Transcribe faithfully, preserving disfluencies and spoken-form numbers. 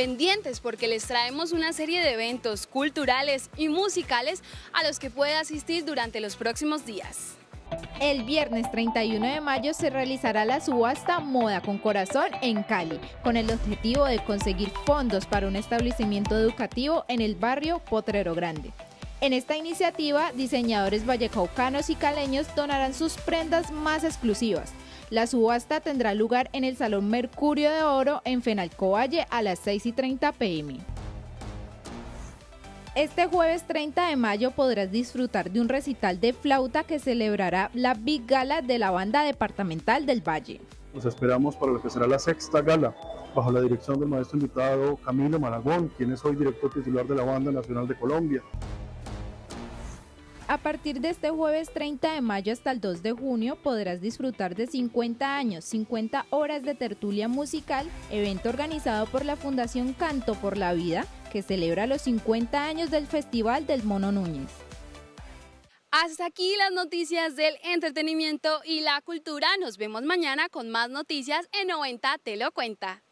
pendientes porque les traemos una serie de eventos culturales y musicales a los que puede asistir durante los próximos días. El viernes treinta y uno de mayo se realizará la subasta Moda con Corazón en Cali, con el objetivo de conseguir fondos para un establecimiento educativo en el barrio Potrero Grande. En esta iniciativa, diseñadores vallecaucanos y caleños donarán sus prendas más exclusivas. La subasta tendrá lugar en el Salón Mercurio de Oro en Fenalco Valle a las seis y treinta pm. Este jueves treinta de mayo podrás disfrutar de un recital de flauta que celebrará la Big Gala de la Banda Departamental del Valle. Nos esperamos para lo que será la sexta gala, bajo la dirección del maestro invitado Camilo Maragón, quien es hoy director titular de la Banda Nacional de Colombia. A partir de este jueves treinta de mayo hasta el dos de junio podrás disfrutar de cincuenta años, cincuenta horas de tertulia musical, evento organizado por la Fundación Canto por la Vida, que celebra los cincuenta años del Festival del Mono Núñez. Hasta aquí las noticias del entretenimiento y la cultura. Nos vemos mañana con más noticias en noventa Te lo cuenta.